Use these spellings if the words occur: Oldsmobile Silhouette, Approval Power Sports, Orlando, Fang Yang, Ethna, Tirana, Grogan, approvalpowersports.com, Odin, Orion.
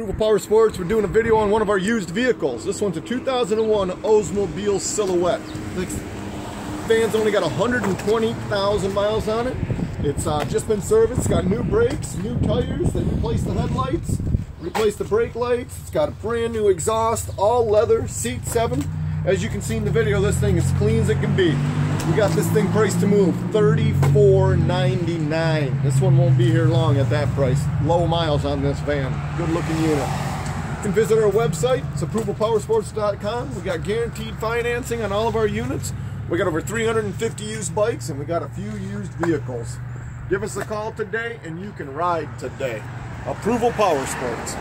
Approval Power Sports. We're doing a video on one of our used vehicles. This one's a 2001 Oldsmobile Silhouette. This van's only got 120,000 miles on it. It's just been serviced. It's got new brakes, new tires. They replaced the headlights, replaced the brake lights. It's got a brand new exhaust, all leather, seat 7. As you can see in the video, this thing is clean as it can be. We got this thing priced to move, $34.99. This one won't be here long at that price. Low miles on this van. Good looking unit. You can visit our website. It's approvalpowersports.com. We got guaranteed financing on all of our units. We got over 350 used bikes, and we got a few used vehicles. Give us a call today and you can ride today. Approval Power Sports.